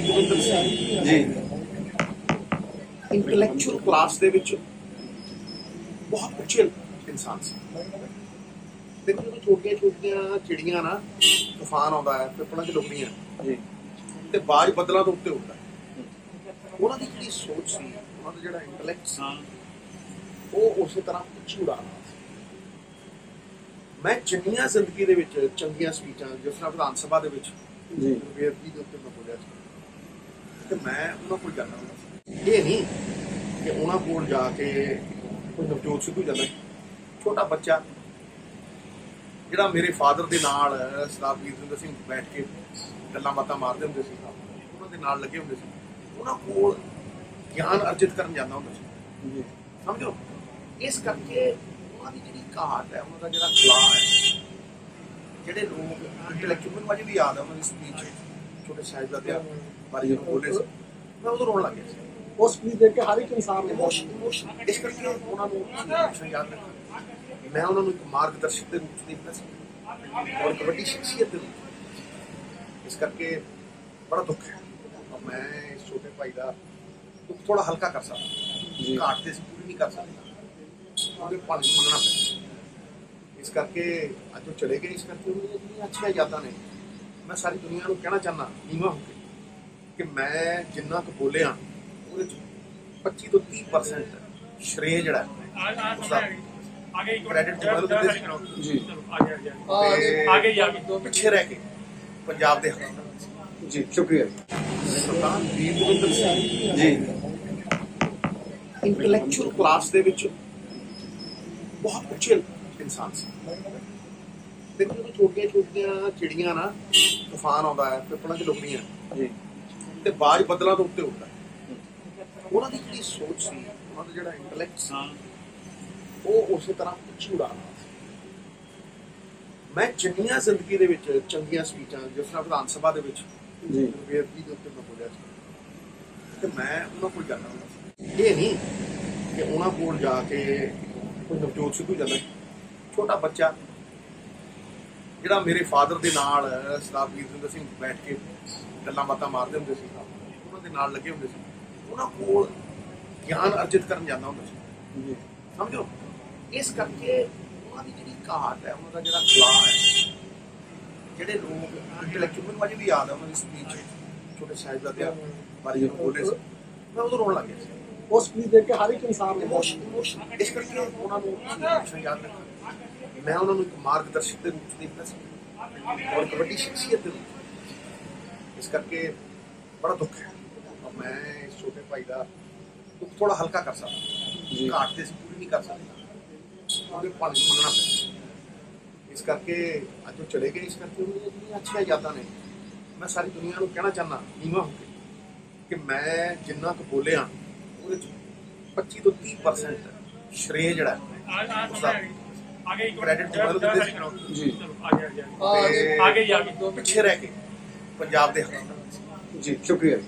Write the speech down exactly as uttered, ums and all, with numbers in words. Bhupinder Singh ji intellectual class दे which बहुत अच्छे इंसान सी, लेकिन जो छोटियां छोटियां चिड़ियां ना तूफान आता है पेपलों च लुकदियां जी ते बाज बदलों के उत्ते उड़दा है, उन्हां दी जेहड़ी सोच सी उन्हां दा जेहड़ा इंटलैक्ट सी वो उस तरह पिछे उड़ा। मैं चंगिया जिंदगी दे विच चंगिया स्पीचां जिस तरह विधानसभा दे विच जी बेअदबी दे उत्ते मैं बोलिया ते मैं उन्हां कोल जाना ये नहीं कि उन्हां कोल जाके कोई नवजोत सिद्धू जांदा छोटा बच्चा जिहड़ा मेरे फादर दे नाल सरदार वीरजिंदर सिंह बैठ के गल्लां बातां मारदे हुंदे सी, उन्हां दे नाल लगे हुंदे सी, उन्हां कोल ज्ञान अर्जित करन जांदा हुंदा सी जी समझो। इस करके उन्हां दी जिहड़ी घाट है उन्हां दा जिहड़ा खला है ਜਿਹੜੇ ਲੋਕ ਇੰਟੈਲੈਕਚੁਅਲ ਨੂੰ ਮਜੇ ਵੀ ਯਾਦ ਆ ਮੇਰੀ ਸਪੀਚ ਛੋਟੇ ਸਾਹਿਬਜ਼ਾਦੇ ਬਾਰੇ ਬੋਲੇ ਸੀ ਮੈਂ ਉਦੋਂ ਰੋਣ ਲੱਗ ਗਿਆ। ਉਹ ਸਪੀਚ ਦੇਖ ਕੇ ਹਰ ਇੱਕ ਇਨਸਾਨ ਨੂੰ ਇਮੋਸ਼ਨ ਇਸ ਕਰਕੇ ਉਹਨਾਂ ਨੂੰ ਯਾਦ ਰੱਖਣਾ। ਮੈਂ ਉਹਨਾਂ ਨੂੰ ਇੱਕ ਮਾਰਗਦਰਸ਼ਕ ਦੇ ਰੂਪ ਚ ਦੇਖਦਾ ਸੀ ਔਰ ਕਬੱਡੀ ਸ਼ਖਸੀਅਤ ਦੇ ਰੂਪ, ਇਸ ਕਰਕੇ ਬੜਾ ਦੁੱਖ ਹੈ ਮੈਂ ਇਸ ਛੋਟੇ ਭਾਈ ਦਾ ਦੁੱਖ ਥੋੜਾ ਹਲਕਾ ਕਰ ਸਕਦਾ, ਘਾਟ ਤੇ ਸੀ ਪੂਰੀ ਨਹੀਂ ਕਰ ਸਕਦਾ, ਉਹਦੇ ਪਲ ਮੰਨਣਾ ਪੈਂਦਾ। इस करके अज वो चले गए, इस करके उन्होंने अच्छी यादा ने मैं सारी दुनिया को कहना चाहना नीवा होकर कि मैं जिन्ना तो बोलिया वो पच्ची तो तीस परसेंट श्रेय जरा क्रेडिट पिछे रह के पंजाब के हालात जी। शुक्रिया सरदार वीरजिंदर सिंह जी इंटलैक्चुअल क्लास के बहुत अच्छे इंसान से, लेकिन जो छोटियां छोटियां चिड़ियां ना तूफान आता है पेपलों च लुकदियां जी ते बाज बदलों के उत्ते उड़दा है, उन्हां दी जिहड़ी सोच सी उन्हां दा जिहड़ा इंटलैक्ट सी वो उस तरह पिछे उड़ा। मैं चंगिया जिंदगी दे विच चंगिया स्पीचां जिस तरह विधानसभा दे विच जी बेअदबी दे उत्ते मैं बोलिया ते मैं उन्हां कोल जाना ये नहीं कि उन्हां कोल जाके कोई नवजोत सिद्धू जांदा छोटा बच्चा जिहड़ा मेरे फादर दे नाल सरदार वीरजिंदर सिंह बैठ के गल्लां बातां मारदे हुंदे सी उन्हां दे नाल लगे हुंदे सी, उन्हां कोल ज्ञान अर्जित करन जांदा हुंदा सी जी समझो। इस करके उन्हां दी जिहड़ी घाट है उन्हां दा जिहड़ा खला है जिहड़े लोक इंटलैक्चुअल मुझे भी याद है मेरी स्पीच छोटे साहिबजादे बारे जो बोले सी मैं उदों रोण लग गया सी। वो स्पीच देख के हर एक इंसान ने इमोशन इस करके उन्होंने इमोशन याद रखना। मैं उन्होंने एक मार्गदर्शक के रूप में देखता सी और कबड्डी शख्सियत के रूप, इस करके बड़ा दुख है और मैं इस छोटे भाई का दुख थोड़ा हल्का कर सकता, घाट से पूरी नहीं कर सकता, उन्हें पल मंगना पैंदा। इस करके अज वो चले गए, इस करके उन्होंने अच्छी यादा ने मैं सारी दुनिया को कहना चाहना नीवा होकर कि मैं जिन्ना तो बोलिया पच्ची तो तीस परसेंट श्रेय जरा क्रेडिट पिछे रह के पंजाब के हालात जी। शुक्रिया।